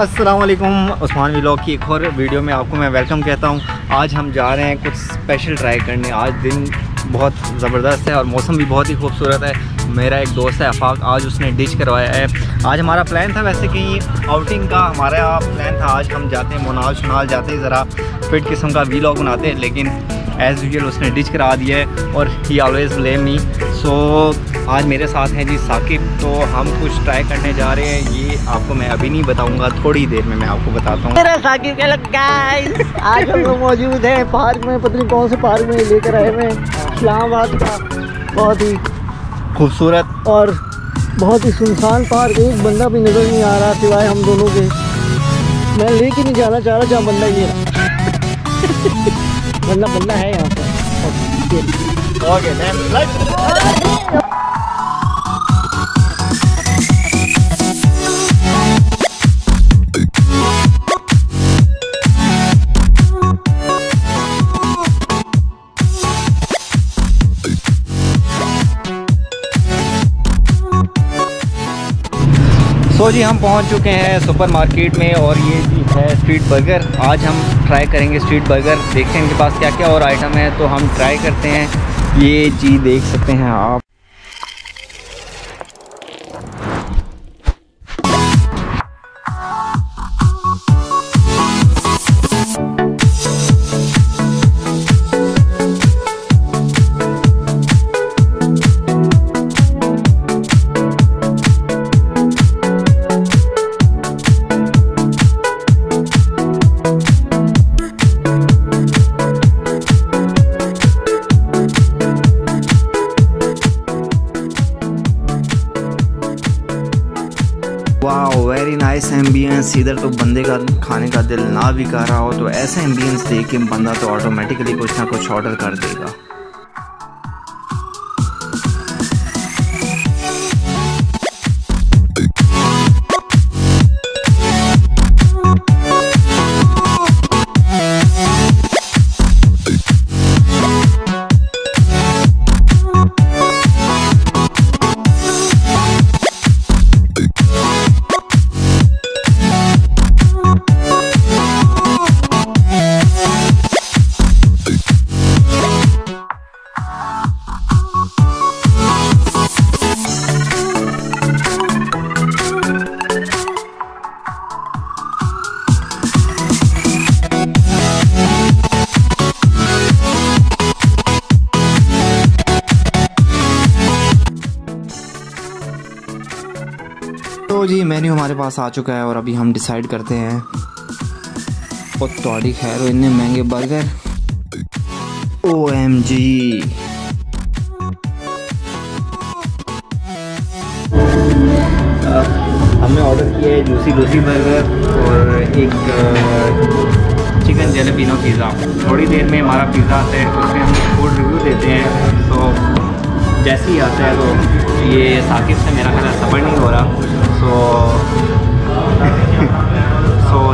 अस्सलाम वालेकुम, उस्मान व्लॉग की एक और वीडियो में आपको मैं वेलकम कहता हूँ। आज हम जा रहे हैं कुछ स्पेशल ट्राई करने। आज दिन बहुत ज़बरदस्त है और मौसम भी बहुत ही खूबसूरत है। मेरा एक दोस्त है अफाक, आज उसने डिश करवाया है। आज हमारा प्लान था वैसे कहीं आउटिंग का, हमारा प्लान था आज हम जाते हैं मुनाल शुनाल जाते हैं, ज़रा फिट किस्म का व्लॉग बनाते हैं, लेकिन एज़ यूजुअल उसने डिश करा दिया है और ही ऑलवेज ब्लेम मी। सो आज मेरे साथ हैं जी साकिब, तो हम कुछ ट्राई करने जा रहे हैं। ये आपको मैं अभी नहीं बताऊंगा, थोड़ी देर में मैं आपको बताता हूँ। मेरा साकिब के लग गाइस, आज हम लोग मौजूद हैं पार्क में, पता नहीं कौन से पार्क में लेकर आए हैं इस्लामाबाद का। बहुत ही खूबसूरत और बहुत ही सुनसान पार्क, एक बंदा भी नज़र नहीं आ रहा सिवाय हम दोनों के। मैं लेके नहीं जाना चाह रहा जहाँ बंदा ही है। बंदा है यहाँ पर। तो जी हम पहुंच चुके हैं सुपरमार्केट में और ये जी है स्ट्रीट बर्गर। आज हम ट्राई करेंगे स्ट्रीट बर्गर, देखते हैं इनके पास क्या क्या और आइटम है, तो हम ट्राई करते हैं। ये जी देख सकते हैं आप, वेरी नाइस एम्बियंस। इधर तो बंदे का खाने का दिल ना भी कर रहा हो तो ऐसा एम्बियंस देख के बंदा तो ऑटोमेटिकली कुछ ना कुछ ऑर्डर कर देगा। तो जी मेन्यू हमारे पास आ चुका है और अभी हम डिसाइड करते हैं। और तोड़ी खैर इतने महंगे बर्गर, OMG। हमने ऑर्डर किया है जूसी लूसी बर्गर और एक चिकन जलेबीनो पिज़्ज़ा। थोड़ी देर में हमारा पिज़्ज़ा आता है, उसमें हम फूड रिव्यू देते हैं। तो जैसे ही आता है तो ये साकिब से मेरा खाना सफर नहीं हो रहा, so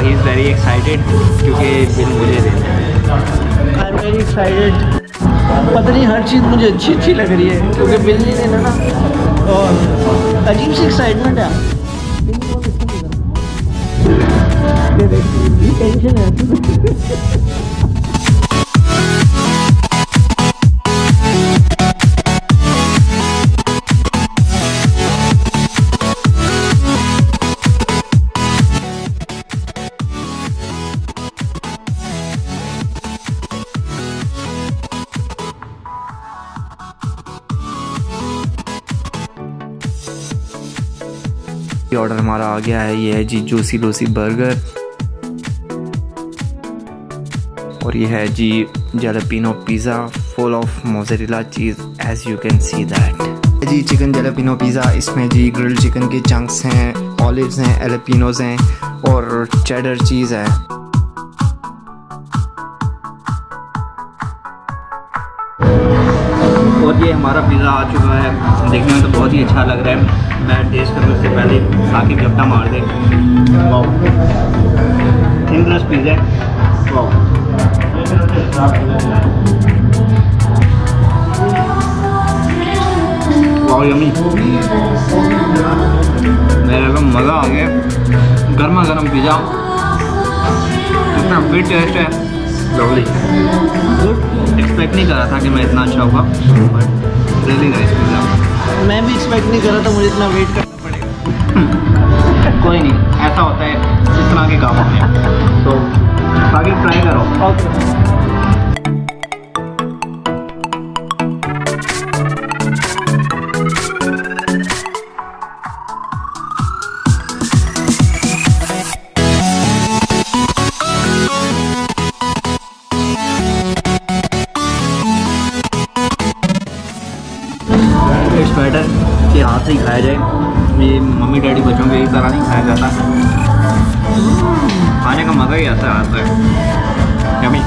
he is very excited क्योंकि बिल मुझे देना है। I'm very excited, पता नहीं हर चीज़ मुझे अच्छी अच्छी लग रही है क्योंकि बिल नहीं देना ना, और अजीब सी एक्साइटमेंट है। टेंशन है। ऑर्डर हमारा आ गया है, ये है जी जूसी लूसी बर्गर और ये है जी jalapeno pizza full of mozzarella cheese, as you can see that. जी चिकन जलापिनो पिज़्ज़ा, इसमें जी ग्रिल्ड चिकन के चंक्स हैं, ऑलिव्स हैं, जलापिनोज हैं और चेडर चीज़ है। और ये हमारा पिज़्ज़ा आ चुका है, देखने में तो बहुत ही अच्छा लग रहा है। मैं टेस्ट करूँ उससे पहले साकिब झपटा मार दे। Wow, thin crust pizza, wow. Wow yummy, मेरे को मज़ा आ गया। गर्मा गर्म पिज़्ज़ा, इतना बिट टेस्ट है, लवली। एक्सपेक्ट नहीं कर रहा था कि मैं इतना अच्छा होगा, बट रियली नाइस पिज़्ज़ा। मैं भी एक्सपेक्ट नहीं कर रहा था मुझे इतना वेट करना पड़ेगा। कोई नहीं, ऐसा होता है इस तरह के कामों में, तो बाकी ट्राई करो। ओके, बेटर कि हाथ से ही खाया जाए, ये मम्मी डैडी बच्चों के एक तरह नहीं खाया जाता। खाने का मज़ा ही आता है हाथ से, यम्मी।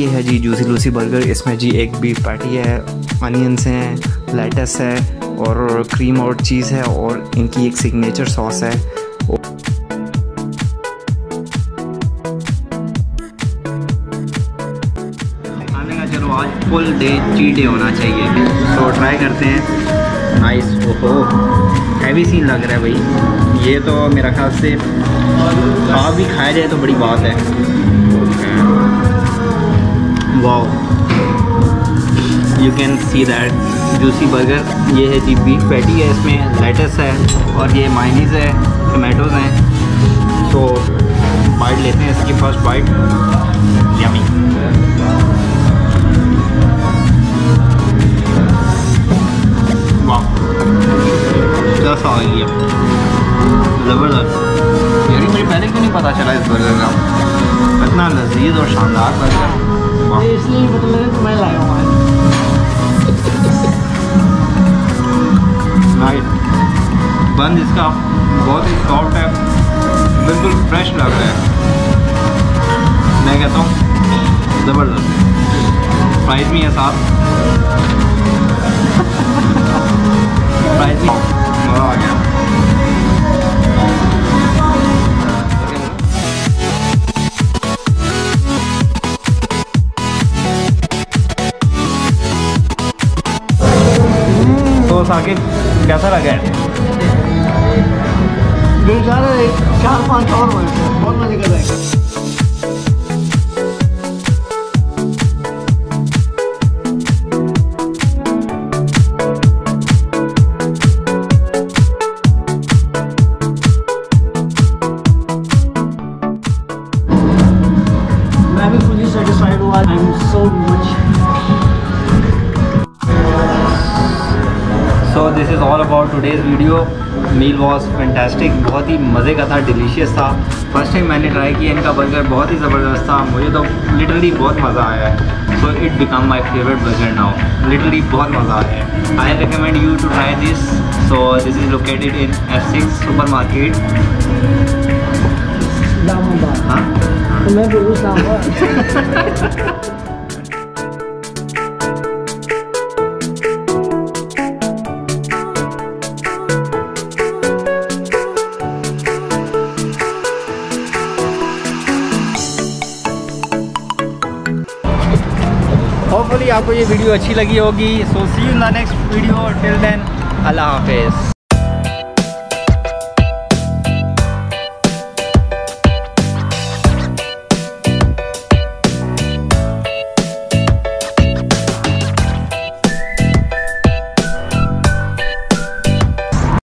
ये है जी जूसी लूसी बर्गर, इसमें जी एक बीफ पैटी है, अनियंस हैं, लेटस है और क्रीम और चीज़ है और इनकी एक सिग्नेचर सॉस है। फुल डे चीट डे होना चाहिए, तो ट्राई करते हैं। नाइस, ओहो हैवी सीन लग रहा है भाई ये, तो मेरा ख्याल से आप भी खाया जाए तो बड़ी बात है। Wow, you can see that juicy burger. ये है जी बीफ पैटी है, इसमें लेटस है और ये मायनीज है, टमाटोज हैं। तो बाइट लेते हैं इसकी, फर्स्ट बाइट। यम्मी, जैसा ऑयली है, ज़बरदस्त। यानी मुझे पहले क्यों नहीं पता चला इस बर्गर का, इतना लजीज और शानदार बर्गर। इसलिए मतलब मैं लाया हुआ है। नाइस, बंद इसका बहुत ही सॉफ्ट है, बिल्कुल फ्रेश लग रहा है, मैं कहता हूँ ज़बरदस्त। प्राइस भी है साथ, प्राइस भी मज़ा आ गया। तो साकिब कैसा लगा है? बेचारा एक 4-5 और बहुत मजे कर रहे। So this is all about today's video. Meal was fantastic, बहुत ही मज़े का था, delicious था। फर्स्ट टाइम मैंने ट्राई किया इनका बर्गर, बहुत ही ज़बरदस्त था, मुझे तो लिटरली बहुत मज़ा आया है। So it become my favorite burger now. Literally बहुत मज़ा आया है। I recommend you to try this. So this is located in Affix supermarket. Islamabad. हाँ? मैं बोलूँ इस्लामाबाद। होपफुली आपको ये वीडियो अच्छी लगी होगी। So see you in the next video, till then अल्लाह हाफिज़।